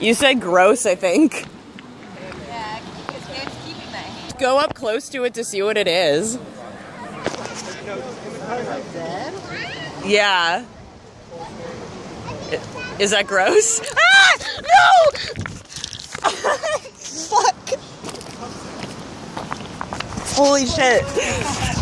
You said gross, I think. Yeah, because man's keeping my hand. Go up close to it to see what it is. Yeah. Is that gross? Ah! No! Fuck! Holy shit.